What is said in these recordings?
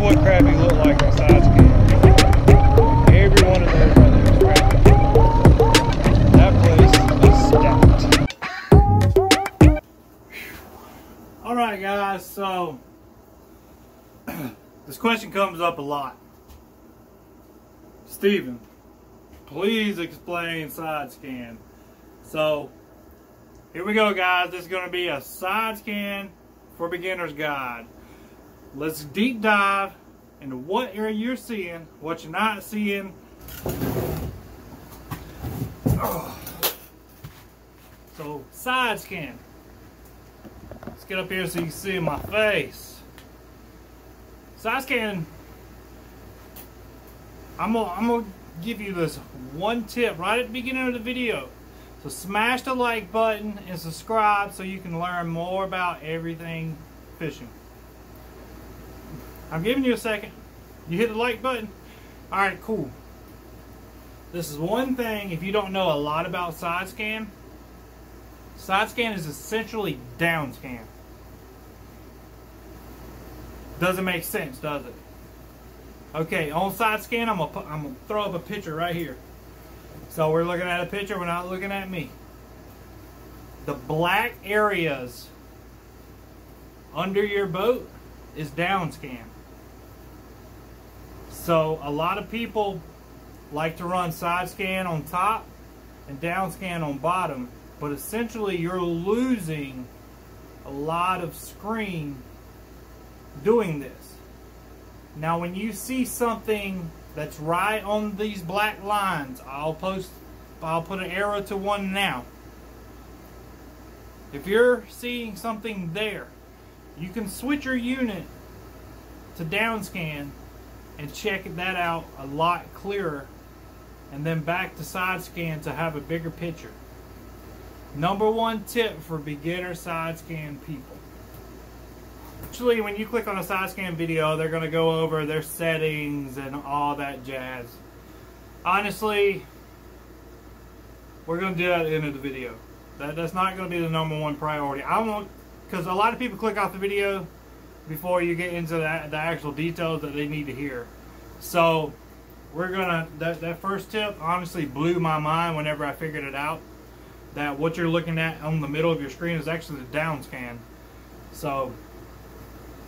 what crappie look like on side scale. Every one of those right there is crappie. That place is stacked. Alright guys, so this question comes up a lot. Steven, please explain side scan. So here we go guys, this is going to be a side scan for beginners guide. Let's deep dive into what area you're seeing, what you're not seeing. So side scan. Let's get up here so you can see my face. Side scan. I'm gonna give you this one tip right at the beginning of the video. So smash the like button and subscribe so you can learn more about everything fishing. I'm giving you a second. You hit the like button. All right, cool. This is one thing, if you don't know a lot about side scan. Side scan is essentially down scan. Doesn't make sense, does it? Okay, on side scan, I'm gonna throw up a picture right here. So we're looking at a picture, we're not looking at me. The black areas under your boat is down scan. So a lot of people like to run side scan on top and down scan on bottom, but essentially you're losing a lot of screen doing this. Now when you see something that's right on these black lines, I'll put an arrow to one now. If you're seeing something there, you can switch your unit to down scan and check that out a lot clearer, and then back to side scan to have a bigger picture. Number one tip for beginner side scan people. Actually, when you click on a side scan video, they're going to go over their settings and all that jazz. Honestly, we're going to do that at the end of the video. That's not going to be the number one priority. I want, because a lot of people click off the video before you get into the actual details that they need to hear. So we're going to, that first tip honestly blew my mind whenever I figured it out, that what you're looking at on the middle of your screen is actually the down scan. So,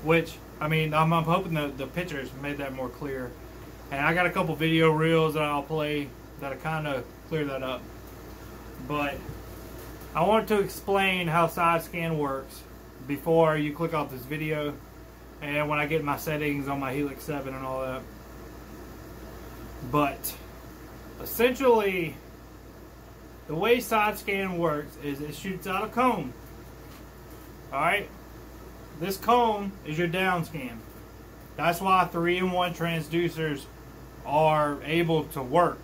which, I mean, I'm hoping the pictures made that more clear. And I got a couple video reels that I'll play that'll kind of clear that up. But I wanted to explain how side scan works before you click off this video, and when I get my settings on my Helix 7 and all that. But essentially, the way side scan works is it shoots out a cone. Alright? This cone is your down scan. That's why 3-in-1 transducers are able to work.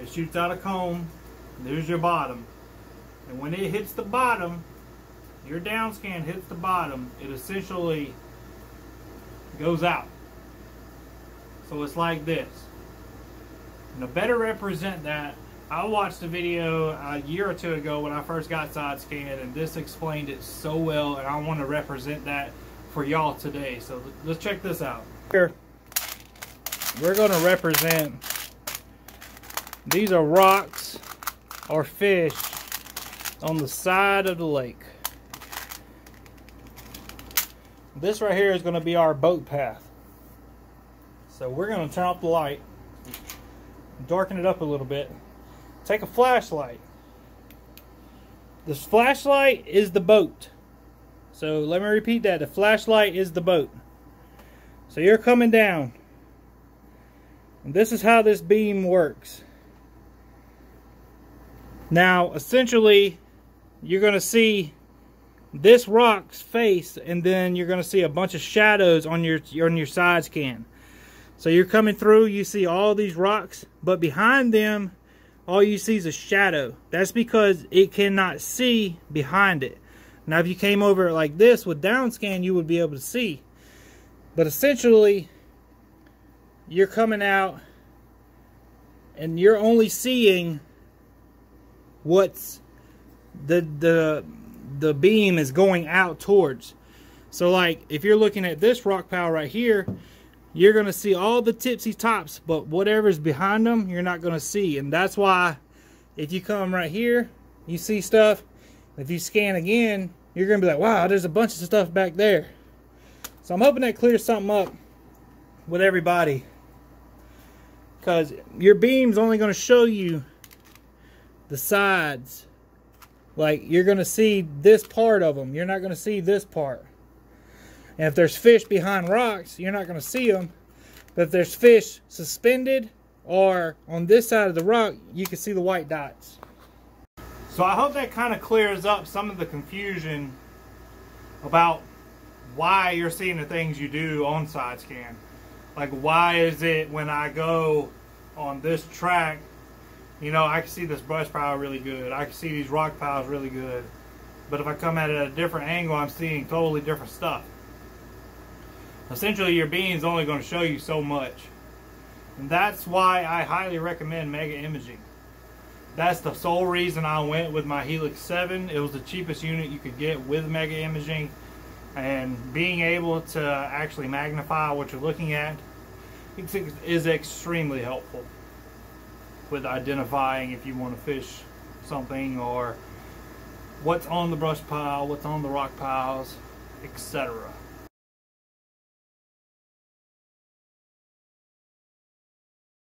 It shoots out a cone, there's your bottom. And when it hits the bottom, your down scan hits the bottom, it essentially goes out. So it's like this. And to better represent that, I watched a video a year or two ago when I first got side scan, and this explained it so well, and I want to represent that for y'all today. So let's check this out. Here, we're going to represent, these are rocks or fish on the side of the lake. This right here is going to be our boat path. So we're going to turn off the light, darken it up a little bit. Take a flashlight. This flashlight is the boat. So let me repeat that. The flashlight is the boat. So you're coming down. And this is how this beam works. Now, essentially, you're going to see this rock's face, and then you're going to see a bunch of shadows on your side scan. So you're coming through, you see all these rocks, but behind them, all you see is a shadow. That's because it cannot see behind it. Now if you came over like this with down scan, you would be able to see. But essentially, you're coming out and you're only seeing what's the beam is going out towards. So like if you're looking at this rock pile right here, you're going to see all the tipsy tops, but whatever's behind them, you're not going to see. And that's why if you come right here, you see stuff. If you scan again, you're going to be like, wow, there's a bunch of stuff back there. So I'm hoping that clears something up with everybody, because your beam's only going to show you the sides. Like, you're going to see this part of them. You're not going to see this part. And if there's fish behind rocks, you're not going to see them. But if there's fish suspended or on this side of the rock, you can see the white dots. So I hope that kind of clears up some of the confusion about why you're seeing the things you do on side scan. Like, why is it when I go on this track, you know, I can see this brush pile really good. I can see these rock piles really good. But if I come at it at a different angle, I'm seeing totally different stuff. Essentially, your beam's only going to show you so much. And that's why I highly recommend mega imaging. That's the sole reason I went with my Helix 7. It was the cheapest unit you could get with mega imaging. And being able to actually magnify what you're looking at is extremely helpful with identifying if you want to fish something or what's on the brush pile, what's on the rock piles, etc.